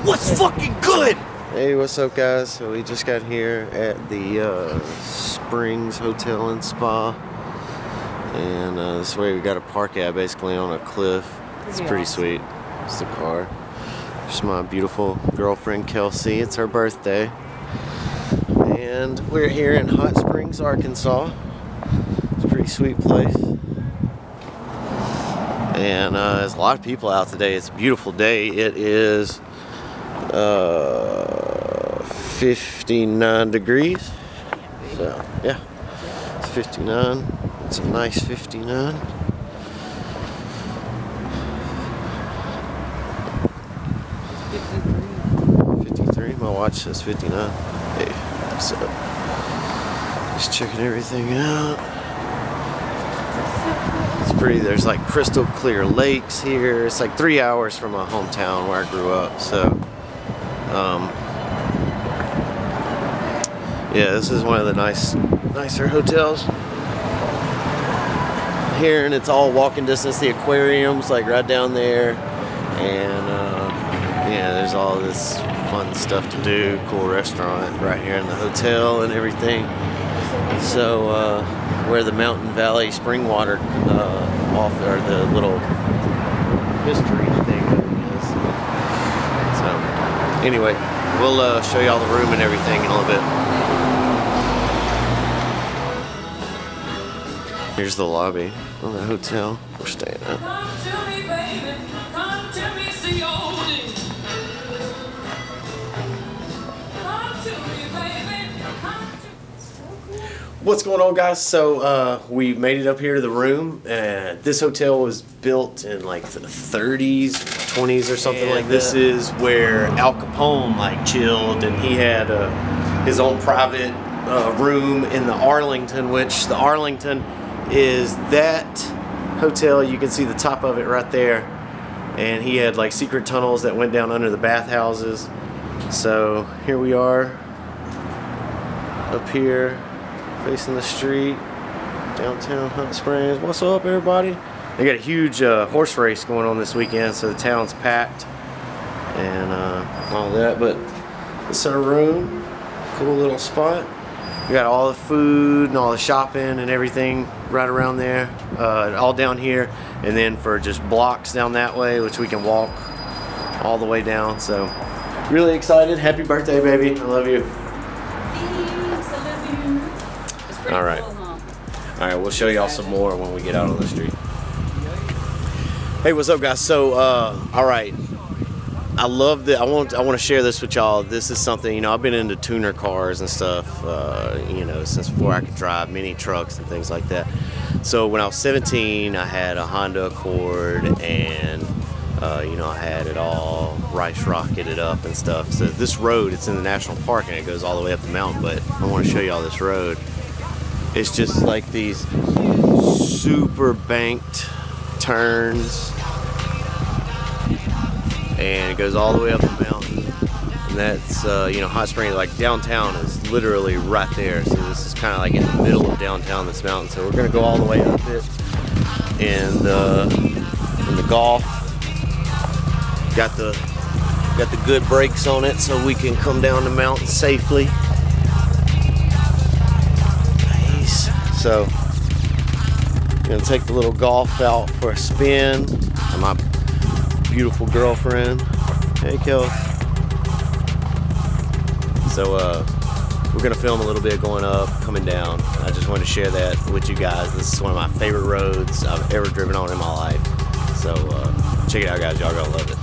What's fucking good? Hey, what's up, guys? So we just got here at the Springs Hotel and Spa, and this way we got to park at basically on a cliff. It's pretty sweet. It's the car. It's my beautiful girlfriend Kelsey. It's her birthday, and we're here in Hot Springs, Arkansas. It's a pretty sweet place. And there's a lot of people out today. It's a beautiful day. It is 59 degrees. So, yeah. It's 59. It's a nice 59. It's 53. My watch says 59. Hey, what's up? Just checking everything out. It's pretty. There's like crystal clear lakes here. It's like 3 hours from my hometown where I grew up. So, yeah, this is one of the nicer hotels here, and it's all walking distance. The aquarium's like right down there, and yeah, there's all this fun stuff to do. Cool restaurant right here in the hotel and everything. So where the Mountain Valley spring water off, or the little history thing that it is. So anyway, we'll show y'all the room and everything in a little bit. Here's the lobby of the hotel we're staying at. Come to me, baby. Come to me, see old it. Come to me, baby. Come to me. What's going on, guys? So we made it up here to the room. This hotel was built in like the 30s, 20s or something like that. This is where Al Capone like chilled, and he had his own private room in the Arlington, which the Arlington is that hotel. You can see the top of it right there. And he had like secret tunnels that went down under the bathhouses. So here we are up here, facing the street, downtown Hot Springs. What's up, everybody? They got a huge horse race going on this weekend, so the town's packed and all that. But it's our room, cool little spot. We got all the food and all the shopping and everything right around there, all down here, and then for just blocks down that way, which we can walk all the way down. So really excited. Happy birthday, baby. I love you. All right, we'll show y'all some more when we get out on the street. Hey, what's up, guys? So, all right, I want to share this with y'all. This is something, you know, I've been into tuner cars and stuff, you know, since before I could drive, mini trucks and things like that. So when I was 17, I had a Honda Accord, and you know, I had it all rice rocketed up and stuff. So this road, it's in the national park, and it goes all the way up the mountain. But I want to show y'all this road. It's just like these super banked turns, and it goes all the way up the mountain. And that's, you know, Hot Springs, like downtown is literally right there. So this is kind of like in the middle of downtown, this mountain. So we're gonna go all the way up it, and the golf got the good brakes on it, so we can come down the mountain safely. So, I'm gonna take the little golf out for a spin. And my beautiful girlfriend, hey Kels. So we're gonna film a little bit going up, coming down. I just wanted to share that with you guys. This is one of my favorite roads I've ever driven on in my life. So check it out, guys. Y'all gonna love it.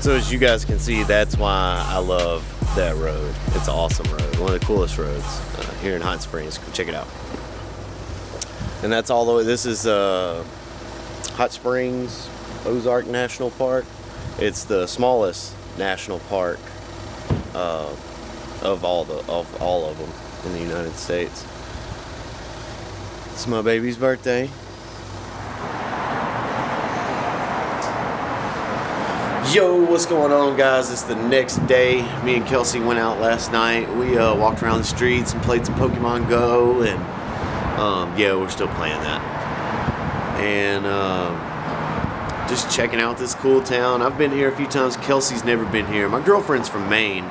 So as you guys can see, that's why I love that road. It's an awesome road, one of the coolest roads here in Hot Springs. Come check it out. And that's all the way. This is Hot Springs, Ozark National Park. It's the smallest national park of all of them in the United States. It's my baby's birthday. Yo, what's going on, guys? It's the next day. Me and Kelsey went out last night. We walked around the streets and played some Pokemon Go, and yeah, we're still playing that. And just checking out this cool town. I've been here a few times. Kelsey's never been here. My girlfriend's from Maine.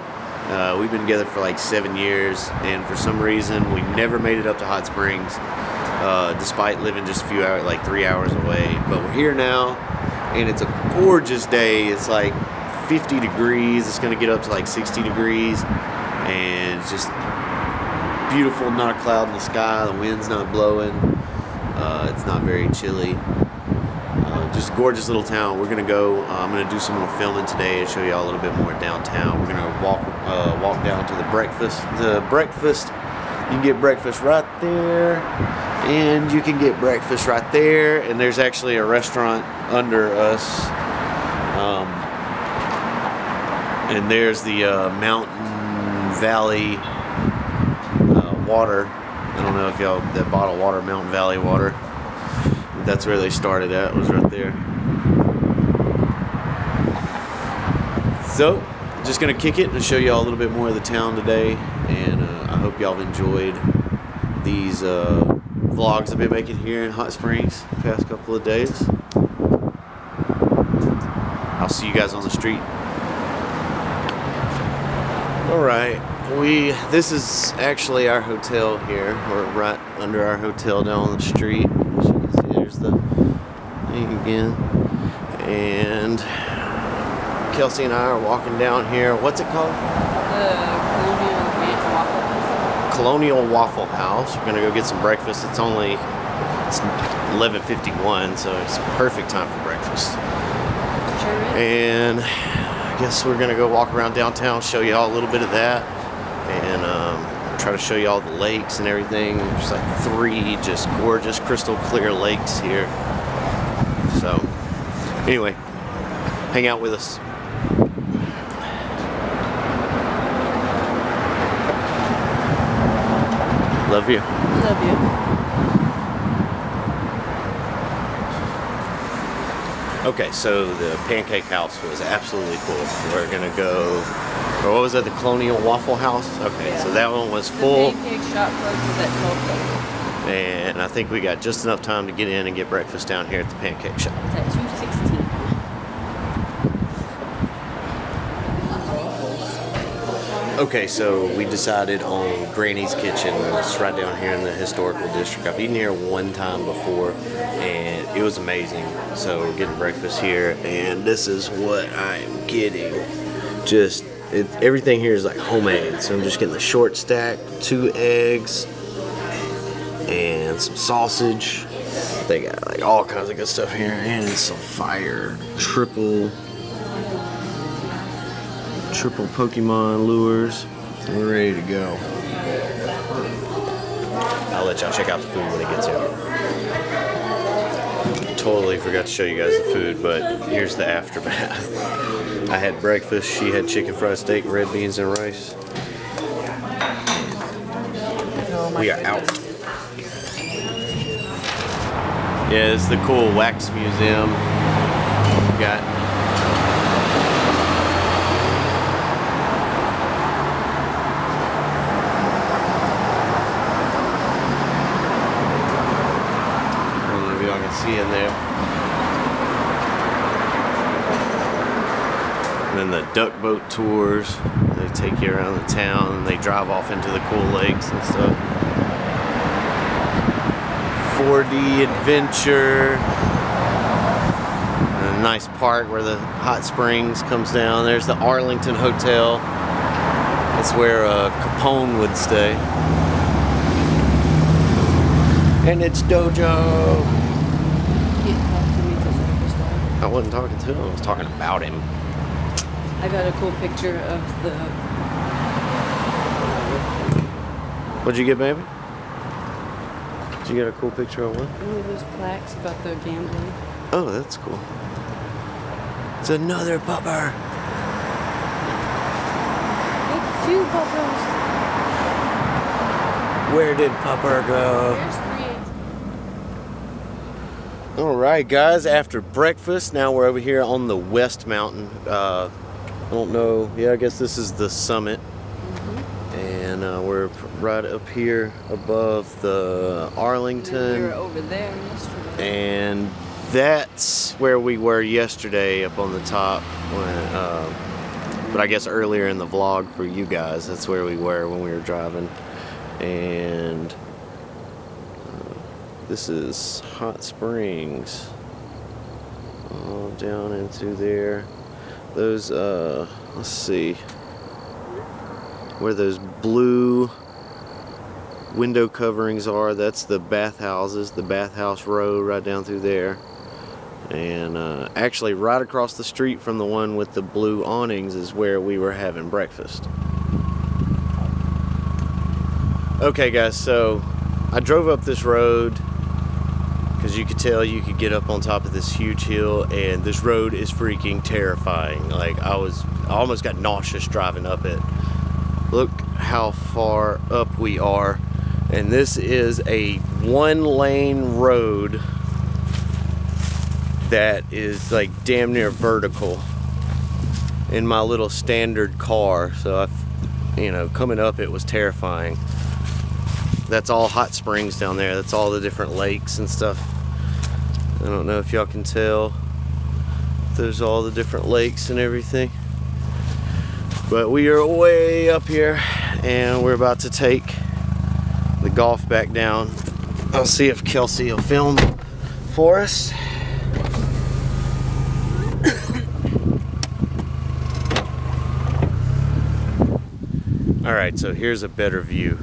We've been together for like 7 years, and for some reason we never made it up to Hot Springs, despite living just a few hours, like 3 hours away. But we're here now, and it's a gorgeous day. It's like 50 degrees. It's gonna get up to like 60 degrees, and it's just beautiful. Not a cloud in the sky. The wind's not blowing. It's not very chilly. Just gorgeous little town. We're gonna go. I'm gonna do some more filming today and show you all a little bit more downtown. We're gonna walk down to the breakfast. You can get breakfast right there, and you can get breakfast right there, and there's actually a restaurant under us, and there's the Mountain Valley water. I don't know if y'all, that bottled water, Mountain Valley water, that's where they started at, was right there. So just gonna kick it and show y'all a little bit more of the town today, and I hope y'all have enjoyed these vlogs I've been making here in Hot Springs the past couple of days. I'll see you guys on the street. Alright, this is actually our hotel here. We're right under our hotel down on the street. As you can see, there's the thing again. And Kelsey and I are walking down here. What's it called? Colonial Waffle House. We're gonna go get some breakfast. It's only 11:51, so it's perfect time for breakfast. Sure is. And I guess we're gonna go walk around downtown, show you all a little bit of that, and try to show you all the lakes and everything. There's like 3 just gorgeous crystal clear lakes here. So anyway, hang out with us. Love you. Love you. Okay, so the pancake house was absolutely cool. We're gonna go, or what was that, the Colonial Waffle House? Okay, yeah. So that one was full. The pancake shop closes at 12:30. And I think we got just enough time to get in and get breakfast down here at the pancake shop. It's at 2:16. Okay, so we decided on Granny's Kitchen. It's right down here in the historical district. I've eaten here one time before, and it was amazing. So we're getting breakfast here, and this is what I'm getting. Just everything here is like homemade. So I'm just getting the short stack, 2 eggs, and some sausage, They got like all kinds of good stuff here, and it's a fire. Triple Pokemon lures. We're ready to go. I'll let y'all check out the food when it gets here. Totally forgot to show you guys the food, but here's the aftermath. I had breakfast, she had chicken fried steak, red beans, and rice. We are out. Yeah, it's the cool wax museum. We got in there. And then the duck boat tours. They take you around the town and they drive off into the cool lakes and stuff. 4D adventure. And a nice park where the hot springs comes down. There's the Arlington Hotel. That's where Capone would stay. And it's Dojo. I wasn't talking to him, I was talking about him. I got a cool picture of the... What'd you get, baby? Did you get a cool picture of what? One of those plaques about the gambling. Oh, that's cool. It's another pupper. It's two puppers. Where did pupper go? There's Alright guys, after breakfast, now we're over here on the West Mountain. I don't know, yeah, I guess this is the summit. Mm-hmm. And we're right up here above the Arlington. We were over there yesterday. And that's where we were yesterday, up on the top. When, but I guess earlier in the vlog for you guys, that's where we were when we were driving. And... this is Hot Springs, all down into there. Those, let's see, where those blue window coverings are, that's the bathhouses, the bathhouse road right down through there. And actually right across the street from the one with the blue awnings is where we were having breakfast. Okay guys, so I drove up this road. As you could tell, you could get up on top of this huge hill, and this road is freaking terrifying. Like I almost got nauseous driving up it. Look how far up we are, and this is a one-lane road that is like damn near vertical in my little standard car. So I, you know, coming up it was terrifying. That's all hot springs down there. That's all the different lakes and stuff. I don't know if y'all can tell. There's all the different lakes and everything. But we are way up here, and we're about to take the golf back down. I'll see if Kelsey will film for us. All right, so here's a better view.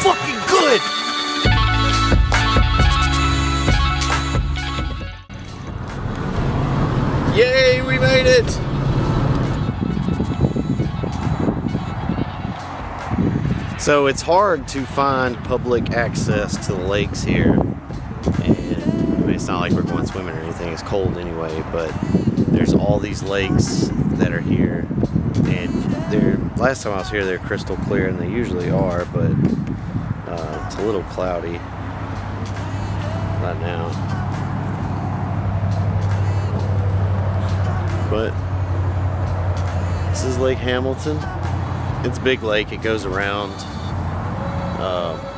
fucking good! Yay, we made it! So it's hard to find public access to the lakes here. And I mean, it's not like we're going swimming or anything, it's cold anyway, but there's all these lakes that are here. And they're, last time I was here, they're crystal clear, and they usually are, but it's a little cloudy right now. But this is Lake Hamilton. It's a big lake. It goes around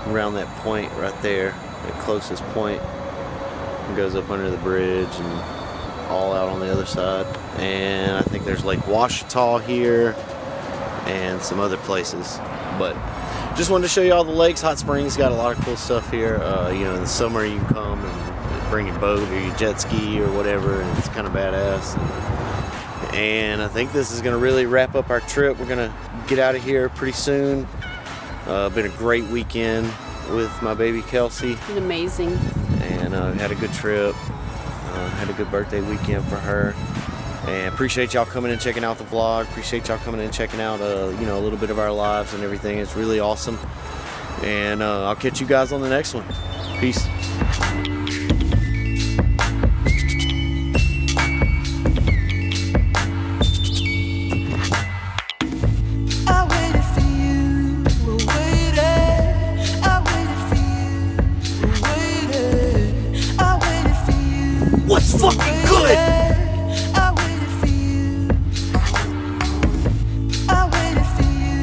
around that point right there, the closest point. It goes up under the bridge and all out on the other side, and I think there's Lake Ouachita here and some other places, but just wanted to show you all the lakes. Hot Springs got a lot of cool stuff here. You know, in the summer you can come and bring your boat or your jet ski or whatever, and it's kind of badass. And I think this is going to really wrap up our trip. We're going to get out of here pretty soon. Been a great weekend with my baby Kelsey. It's amazing. And had a good trip. Had a good birthday weekend for her, and appreciate y'all coming and checking out the vlog. Appreciate y'all coming and checking out you know, a little bit of our lives and everything. It's really awesome, and I'll catch you guys on the next one. Peace. What's fucking good? I waited for you. I waited for you.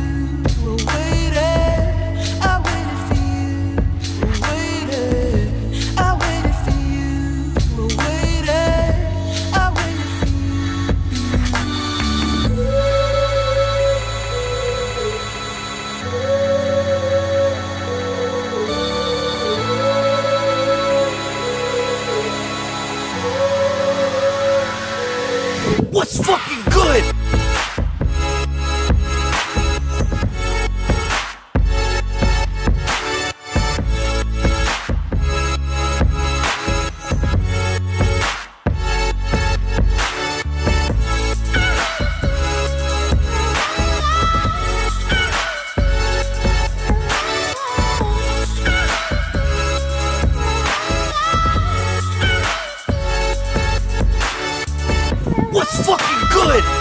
I waited for you. I waited for you. I waited for you. What's fucking good? What's fucking good?